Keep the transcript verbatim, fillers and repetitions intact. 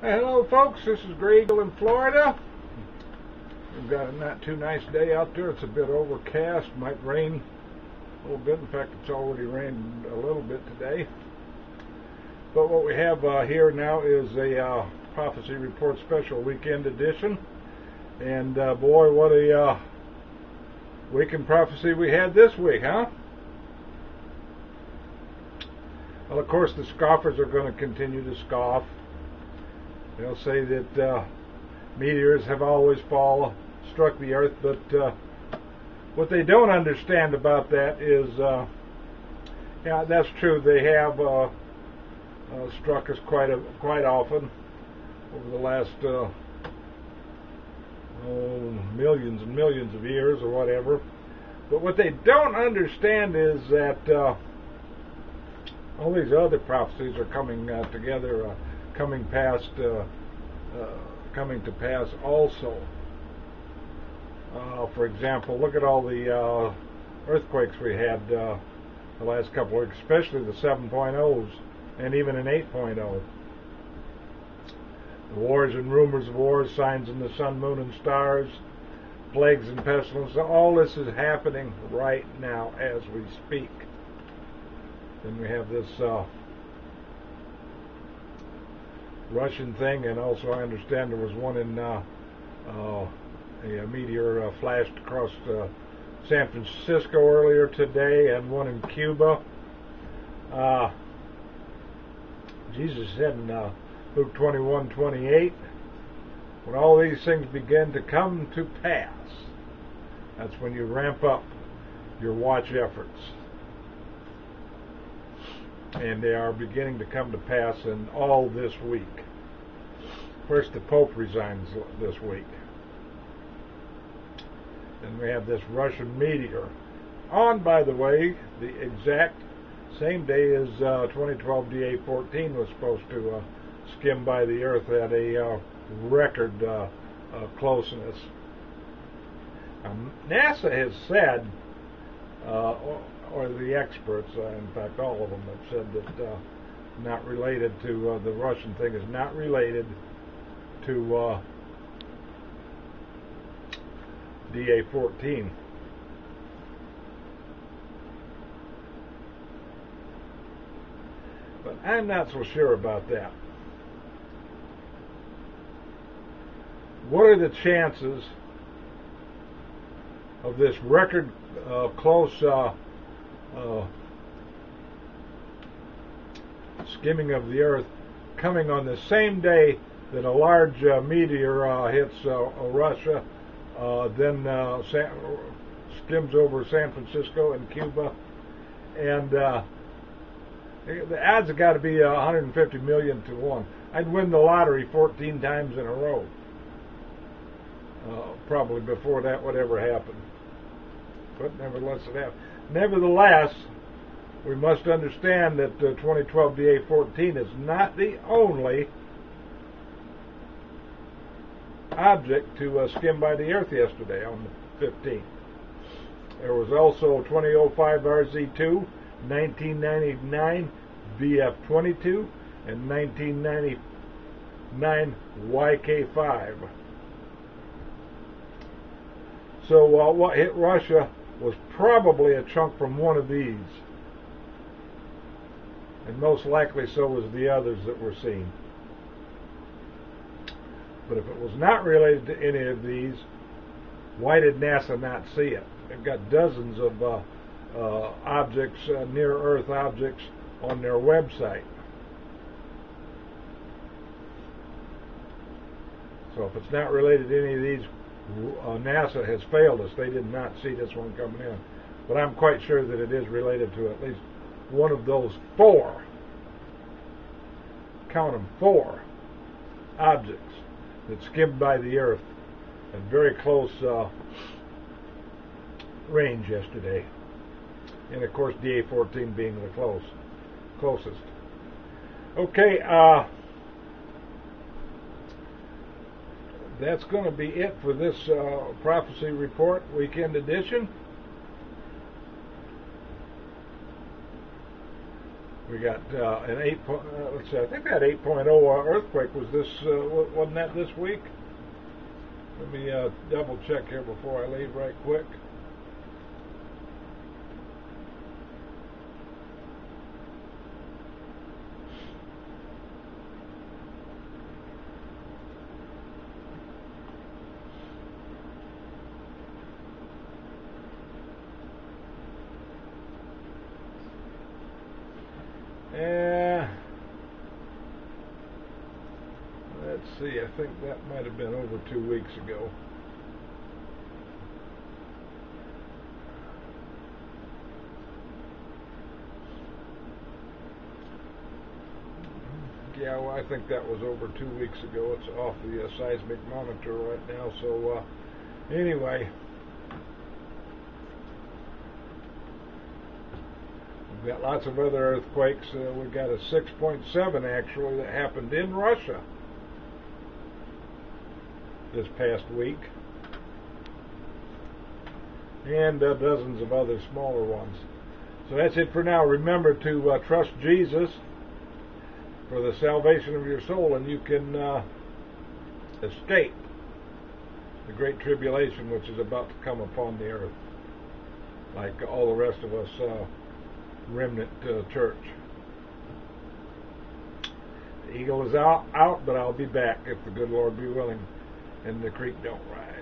Hello folks, this is Gray Eagle in Florida. We've got a not too nice day out there. It's a bit overcast, might rain a little bit. In fact, it's already rained a little bit today. But what we have uh, here now is a uh, Prophecy Report Special Weekend Edition. And uh, boy, what a uh, week in prophecy we had this week, huh? Well, of course, the scoffers are going to continue to scoff. They'll say that uh, meteors have always fall, struck the earth, but uh, what they don't understand about that is, uh, yeah, that's true. They have uh, uh, struck us quite a, quite often over the last uh, oh, millions and millions of years or whatever. But what they don't understand is that uh, all these other prophecies are coming uh, together. Uh, Coming past, uh, uh, coming to pass. Also, uh, for example, look at all the uh, earthquakes we had uh, the last couple of weeks, especially the seven point ohs and even an eight point oh. The wars and rumors of wars, signs in the sun, moon, and stars, plagues and pestilence. All this is happening right now as we speak. Then we have this. Uh, Russian thing, and also I understand there was one in uh, uh, a meteor uh, flashed across uh, San Francisco earlier today, and one in Cuba. Uh, Jesus said in uh, Luke twenty-one twenty-eight, when all these things begin to come to pass, that's when you ramp up your watch efforts. And they are beginning to come to pass in all this week. First, the Pope resigns this week. Then we have this Russian meteor. On, by the way, the exact same day as uh, twenty twelve D A fourteen was supposed to uh, skim by the earth at a uh, record uh, uh, closeness. Um, NASA has said, uh, or the experts, uh, in fact all of them have said that uh, not related to uh, the Russian thing is not related to uh, D A fourteen. But I'm not so sure about that. What are the chances of this record uh, close uh, Uh, skimming of the earth coming on the same day that a large uh, meteor uh, hits uh, Russia, uh, then uh, San, skims over San Francisco and Cuba, and uh, the odds have got to be uh, one hundred fifty million to one. I'd win the lottery fourteen times in a row uh, probably before that would ever happen, but nevertheless it happened. Nevertheless, we must understand that uh, twenty twelve D A fourteen is not the only object to uh, skim by the earth yesterday on the fifteenth. There was also twenty oh five R Z two, nineteen ninety-nine V F twenty-two, and nineteen ninety-nine Y K five. So uh, what hit Russia was probably a chunk from one of these, and most likely so was the others that were seen. But if it was not related to any of these, why did NASA not see it? They've got dozens of uh, uh, objects, uh, near-Earth objects, on their website. So if it's not related to any of these, Uh, NASA has failed us. They did not see this one coming in. But I'm quite sure that it is related to at least one of those four, count them, four objects that skimmed by the earth at very close uh, range yesterday. And of course D A fourteen being the close, closest. Okay, uh, that's going to be it for this uh, Prophecy Report Weekend Edition. We got uh, an eight. Po uh, let's see, I think that eight point oh uh, earthquake was this. Uh, wasn't that this week? Let me uh, double check here before I leave, right quick. I think that might have been over two weeks ago. Yeah, well, I think that was over two weeks ago. It's off the uh, seismic monitor right now. So uh, anyway, we've got lots of other earthquakes. Uh, we've got a six point seven actually that happened in Russia this past week, and uh, dozens of other smaller ones. So that's it for now. Remember to uh, trust Jesus for the salvation of your soul, and you can uh, escape the great tribulation which is about to come upon the earth, like all the rest of us uh, remnant uh, church. The eagle is out, out, but I'll be back if the good Lord be willing. And the creek don't rise.